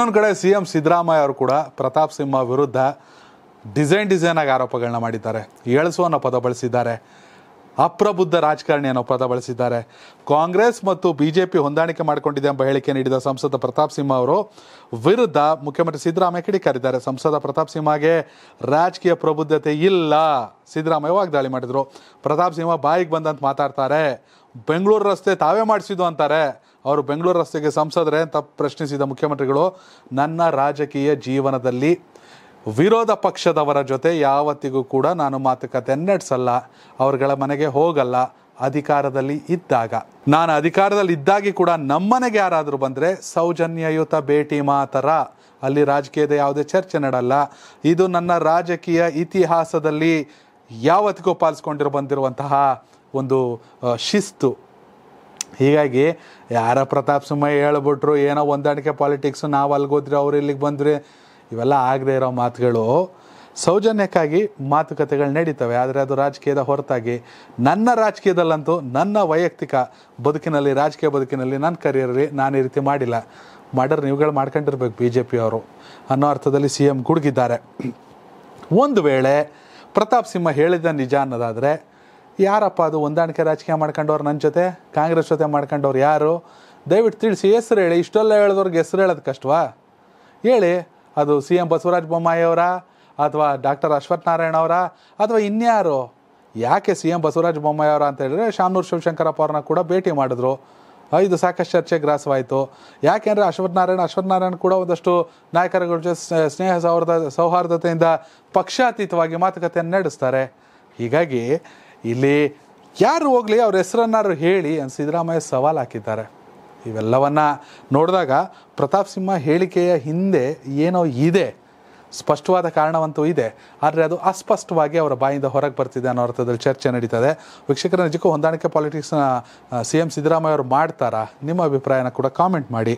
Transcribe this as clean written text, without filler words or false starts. ಇನ್ನೊಂದು ಕಡೆ ಸಿಎಂ ಸಿದ್ದರಾಮಯ್ಯ ಅವರು ಕೂಡ ಪ್ರತಾಪ್ ಸಿಂಹ ವಿರುದ್ಧ ಡಿಸೈನ್ ಆಗಿ ಆರೋಪಗಳನ್ನು ಮಾಡಿದ್ದಾರೆ. ಏಳಸು ಅನ್ನೋ ಪದ ಬಳಸಿದ್ದಾರೆ, ಅಪ್ರಬುದ್ಧ ರಾಜಕಾರಣಿ ಅನ್ನೋ ಪದ ಬಳಸಿದ್ದಾರೆ. ಕಾಂಗ್ರೆಸ್ ಮತ್ತು ಬಿಜೆಪಿ ಹೊಂದಾಣಿಕೆ ಮಾಡಿಕೊಂಡಿದೆ ಎಂಬ ಹೇಳಿಕೆ ನೀಡಿದ ಸಂಸದ ಪ್ರತಾಪ್ ಸಿಂಹ ಅವರು ವಿರುದ್ಧ ಮುಖ್ಯಮಂತ್ರಿ ಸಿದ್ದರಾಮಯ್ಯ ಕಿಡಿಕಾರಿದ್ದಾರೆ. ಸಂಸದ ಪ್ರತಾಪ್ ಸಿಂಹಗೆ ರಾಜಕೀಯ ಪ್ರಬುದ್ಧತೆ ಇಲ್ಲ, ಸಿದ್ದರಾಮಯ್ಯ ವಾಗ್ದಾಳಿ ಮಾಡಿದರು. ಪ್ರತಾಪ್ ಸಿಂಹ ಬಾಯಿಗೆ ಬಂದಂತ ಮಾತಾಡ್ತಾರೆ, ಬೆಂಗಳೂರು ರಸ್ತೆ ತಾವೇ ಮಾಡಿಸಿದ್ದು ಅಂತಾರೆ. ಅವರು ಬೆಂಗಳೂರು ರಸ್ತೆಗೆ ಸಂಸದರೇ ಅಂತ ಪ್ರಶ್ನಿಸಿದ ಮುಖ್ಯಮಂತ್ರಿಗಳು, ನನ್ನ ರಾಜಕೀಯ ಜೀವನದಲ್ಲಿ ವಿರೋಧ ಪಕ್ಷದವರ ಜೊತೆ ಯಾವತ್ತಿಗೂ ಕೂಡ ನಾನು ಮಾತುಕತೆ ನಡೆಸಲ್ಲ, ಅವರುಗಳ ಮನೆಗೆ ಹೋಗಲ್ಲ. ಅಧಿಕಾರದಲ್ಲಿ ಇದ್ದಾಗ, ನಾನು ಅಧಿಕಾರದಲ್ಲಿ ಇದ್ದಾಗಿ ಕೂಡ ನಮ್ಮನೆಗೆ ಯಾರಾದರೂ ಬಂದರೆ ಸೌಜನ್ಯಯುತ ಭೇಟಿ ಮಾತ್ರ, ಅಲ್ಲಿ ರಾಜಕೀಯದ ಯಾವುದೇ ಚರ್ಚೆ ನಡೆಯಲ್ಲ. ಇದು ನನ್ನ ರಾಜಕೀಯ ಇತಿಹಾಸದಲ್ಲಿ ಯಾವತ್ತಿಗೂ ಪಾಲಿಸ್ಕೊಂಡಿರೋ ಬಂದಿರುವಂತಹ ಒಂದು ಶಿಸ್ತು. ಹೀಗಾಗಿ ಯಾರ ಪ್ರತಾಪ್ ಸಿಂಹ ಹೇಳ್ಬಿಟ್ರು ಏನೋ ಹೊಂದಾಣಿಕೆ ಪಾಲಿಟಿಕ್ಸು, ನಾವು ಅಲ್ಗೋದ್ರೆ ಅವ್ರು ಇಲ್ಲಿಗೆ ಬಂದರೆ, ಇವೆಲ್ಲ ಆಗದೆ ಇರೋ ಮಾತುಗಳು. ಸೌಜನ್ಯಕ್ಕಾಗಿ ಮಾತುಕತೆಗಳು ನಡೀತವೆ, ಆದರೆ ಅದು ರಾಜಕೀಯದ ಹೊರತಾಗಿ. ನನ್ನ ರಾಜಕೀಯದಲ್ಲಂತೂ, ನನ್ನ ವೈಯಕ್ತಿಕ ಬದುಕಿನಲ್ಲಿ, ರಾಜಕೀಯ ಬದುಕಿನಲ್ಲಿ, ನನ್ನ ಕರಿಯರಲ್ಲಿ ನಾನು ಈ ರೀತಿ ಮಾಡಿಲ್ಲ. ಮಾಡಿದ್ರೆ ನೀವುಗಳು ಮಾಡ್ಕೊಂಡಿರ್ಬೇಕು ಬಿ ಜೆ ಪಿಯವರು ಅನ್ನೋ ಅರ್ಥದಲ್ಲಿ ಸಿ ಎಂ ಗುಡುಗಿದ್ದಾರೆ. ಒಂದು ವೇಳೆ ಪ್ರತಾಪ್ ಸಿಂಹ ಹೇಳಿದ ನಿಜ ಅನ್ನೋದಾದರೆ, ಯಾರಪ್ಪ ಅದು ಹೊಂದಾಣಿಕೆ ರಾಜಕೀಯ ಮಾಡ್ಕೊಂಡವ್ರು ನನ್ನ ಜೊತೆ, ಕಾಂಗ್ರೆಸ್ ಜೊತೆ ಮಾಡ್ಕೊಂಡವ್ರು ಯಾರು? ದಯವಿಟ್ಟು ತಿಳಿಸಿ, ಹೆಸರು ಹೇಳಿ. ಇಷ್ಟೆಲ್ಲ ಹೇಳಿದವ್ರಿಗೆ ಹೆಸರು ಹೇಳೋದು ಕಷ್ಟವಾ? ಹೇಳಿ, ಅದು ಸಿ ಎಂ ಬಸವರಾಜ ಬೊಮ್ಮಾಯಿ ಅವರ, ಅಥವಾ ಡಾಕ್ಟರ್ ಅಶ್ವತ್ಥನಾರಾಯಣ ಅವರ, ಅಥವಾ ಇನ್ಯಾರು? ಯಾಕೆ ಸಿ ಎಂ ಬಸವರಾಜ ಬೊಮ್ಮಾಯಿ ಅವರ ಅಂತ ಹೇಳಿದ್ರೆ, ಶಾಮನೂರು ಶಿವಶಂಕರಪ್ಪ ಅವ್ರನ್ನ ಕೂಡ ಭೇಟಿ ಮಾಡಿದ್ರು, ಇದು ಸಾಕಷ್ಟು ಚರ್ಚೆಗೆ ಗ್ರಾಸವಾಯಿತು. ಯಾಕೆಂದರೆ ಅಶ್ವತ್ಥನಾರಾಯಣ ಕೂಡ ಒಂದಷ್ಟು ನಾಯಕರುಗಳ ಜೊತೆ ಸ್ನೇಹ ಸೌಹಾರ್ದತೆಯಿಂದ ಪಕ್ಷಾತೀತವಾಗಿ ಮಾತುಕತೆಯನ್ನು ನಡೆಸ್ತಾರೆ. ಹೀಗಾಗಿ ಇಲ್ಲಿ ಯಾರು ಹೋಗಲಿ, ಅವ್ರ ಹೆಸರನ್ನಾರು ಹೇಳಿ ಅಂತ ಸಿದ್ದರಾಮಯ್ಯ ಸವಾಲು ಹಾಕಿದ್ದಾರೆ. ಇವೆಲ್ಲವನ್ನು ನೋಡಿದಾಗ ಪ್ರತಾಪ್ ಸಿಂಹ ಹೇಳಿಕೆಯ ಹಿಂದೆ ಏನೋ ಇದೆ, ಸ್ಪಷ್ಟವಾದ ಕಾರಣವಂತೂ ಇದೆ, ಆದರೆ ಅದು ಅಸ್ಪಷ್ಟವಾಗಿ ಅವರ ಬಾಯಿಂದ ಹೊರಗೆ ಬರ್ತಿದೆ ಅನ್ನೋ ಅರ್ಥದಲ್ಲಿ ಚರ್ಚೆ ನಡೀತದೆ. ವೀಕ್ಷಕರ ನಿಜಕ್ಕೂ ಹೊಂದಾಣಿಕೆ ಪಾಲಿಟಿಕ್ಸ್ನ ಸಿ ಎಂ ಸಿದ್ದರಾಮಯ್ಯ ಅವರು ಮಾಡ್ತಾರಾ? ನಿಮ್ಮ ಅಭಿಪ್ರಾಯನ ಕೂಡ ಕಾಮೆಂಟ್ ಮಾಡಿ.